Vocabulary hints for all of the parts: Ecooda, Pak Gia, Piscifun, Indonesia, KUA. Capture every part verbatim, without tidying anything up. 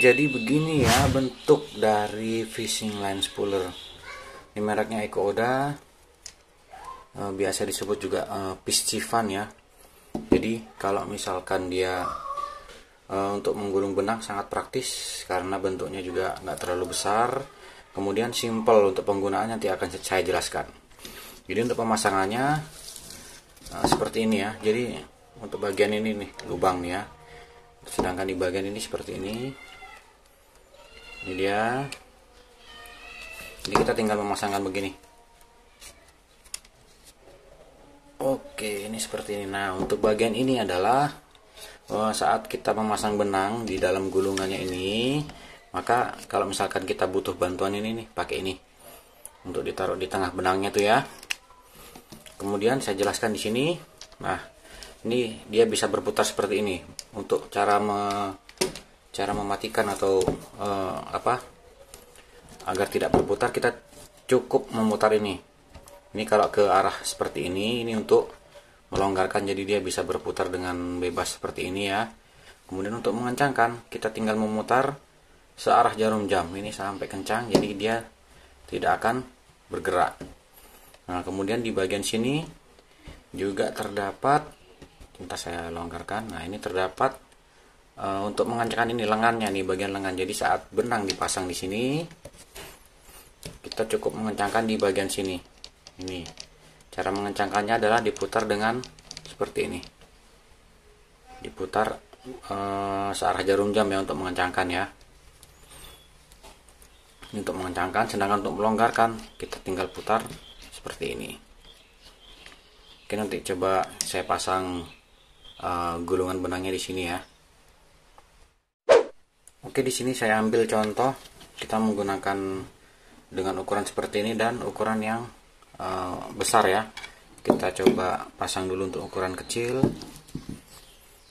jadi begini ya bentuk dari fishing line spooler. Ini mereknya Ecooda, biasa disebut juga Piscifun ya. Jadi kalau misalkan dia untuk menggulung benang sangat praktis karena bentuknya juga nggak terlalu besar, kemudian simple untuk penggunaannya, nanti akan saya jelaskan. Jadi untuk pemasangannya seperti ini ya. Jadi untuk bagian ini nih lubang nih ya, sedangkan di bagian ini seperti ini. Ini dia. Jadi kita tinggal memasangkan begini. Oke, ini seperti ini. Nah, untuk bagian ini adalah saat kita memasang benang di dalam gulungannya ini, maka kalau misalkan kita butuh bantuan ini nih, pakai ini untuk ditaruh di tengah benangnya tuh ya. Kemudian saya jelaskan di sini. Nah, ini dia bisa berputar seperti ini untuk cara me, cara mematikan atau eh, apa agar tidak berputar. Kita cukup memutar ini. Ini kalau ke arah seperti ini, ini untuk melonggarkan, jadi dia bisa berputar dengan bebas seperti ini ya. Kemudian untuk mengencangkan, kita tinggal memutar searah jarum jam ini sampai kencang, jadi dia tidak akan bergerak. Nah, kemudian di bagian sini juga terdapat, entah saya longgarkan. Nah, ini terdapat e, untuk mengencangkan ini lengannya nih, bagian lengan. Jadi saat benang dipasang di sini, kita cukup mengencangkan di bagian sini. Ini cara mengencangkannya adalah diputar dengan seperti ini, diputar e, searah jarum jam ya untuk mengencangkan ya. Ini untuk mengencangkan, sedangkan untuk melonggarkan kita tinggal putar seperti ini. Oke, nanti coba saya pasang Uh, gulungan benangnya di sini ya. Oke, di sini saya ambil contoh, kita menggunakan dengan ukuran seperti ini dan ukuran yang uh, besar ya. Kita coba pasang dulu untuk ukuran kecil.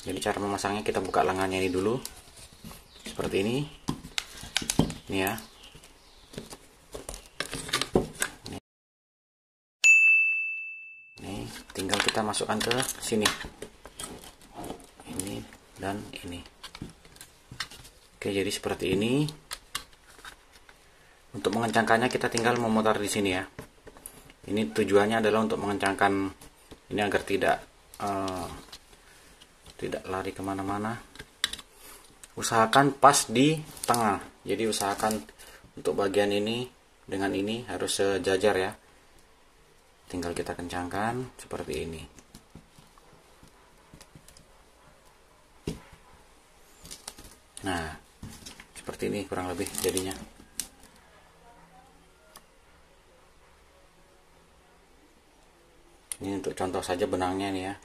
Jadi cara memasangnya, kita buka lengannya ini dulu seperti ini, ini ya. Ini, ini. Tinggal kita masukkan ke sini. Ini dan ini. Oke, jadi seperti ini. Untuk mengencangkannya kita tinggal memutar di sini ya. Ini tujuannya adalah untuk mengencangkan ini agar tidak uh, tidak lari kemana-mana. Usahakan pas di tengah. Jadi usahakan untuk bagian ini dengan ini harus sejajar ya. Tinggal kita kencangkan seperti ini. Nah, seperti ini kurang lebih jadinya. Ini untuk contoh saja benangnya nih ya,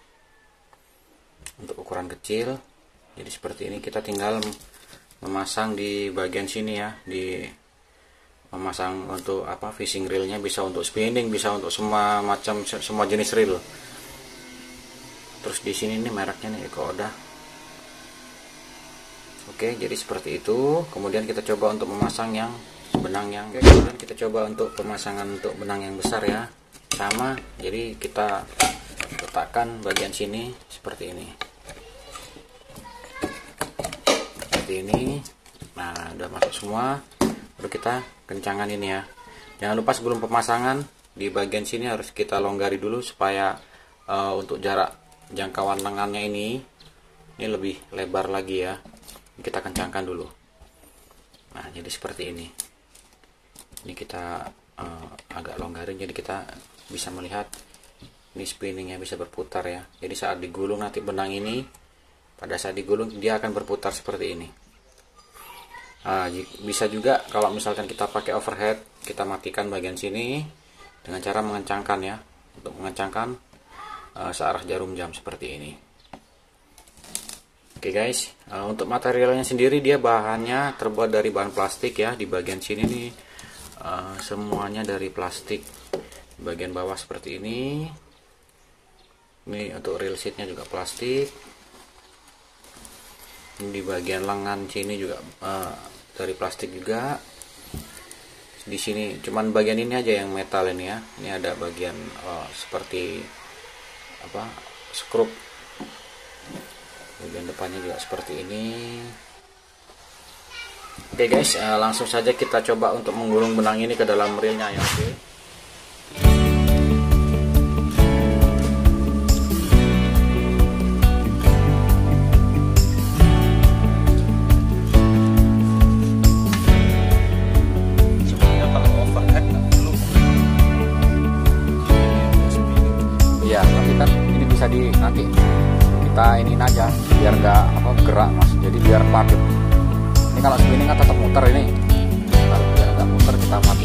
untuk ukuran kecil. Jadi seperti ini, kita tinggal memasang di bagian sini ya, di memasang untuk apa fishing reelnya, bisa untuk spinning, bisa untuk semua macam, semua jenis reel. Terus di sini nih mereknya nih Ecooda. Oke, jadi seperti itu. Kemudian kita coba untuk memasang yang benang yang kayak gimana. Kita coba untuk pemasangan untuk benang yang besar ya. Sama, jadi kita letakkan bagian sini seperti ini. Seperti ini. Nah, udah masuk semua. Baru kita kencangan ini ya. Jangan lupa sebelum pemasangan di bagian sini harus kita longgari dulu supaya uh, untuk jarak jangkauan lengannya ini ini lebih lebar lagi ya. Kita kencangkan dulu. Nah, jadi seperti ini. Ini kita uh, agak longgarin, jadi kita bisa melihat ini spinningnya bisa berputar ya. Jadi saat digulung nanti benang ini, pada saat digulung dia akan berputar seperti ini. Uh, bisa juga kalau misalkan kita pakai overhead, kita matikan bagian sini dengan cara mengencangkan ya, untuk mengencangkan uh, searah jarum jam seperti ini. Oke guys, uh, untuk materialnya sendiri dia bahannya terbuat dari bahan plastik ya. Di bagian sini nih uh, semuanya dari plastik. Di bagian bawah seperti ini. Ini untuk reel sheetnya juga plastik. Ini di bagian lengan sini juga uh, dari plastik juga. Di sini cuman bagian ini aja yang metal ini ya. Ini ada bagian uh, seperti apa skrup. Bagian depannya juga seperti ini. Oke guys, eh, langsung saja kita coba untuk menggulung benang ini ke dalam reelnya ya. Oke. Nanti kita iniin aja biar nggak apa gerak mas, jadi biar padat. Ini kalau spinning kan tetap muter ini, kalau biar nggak muter kita mati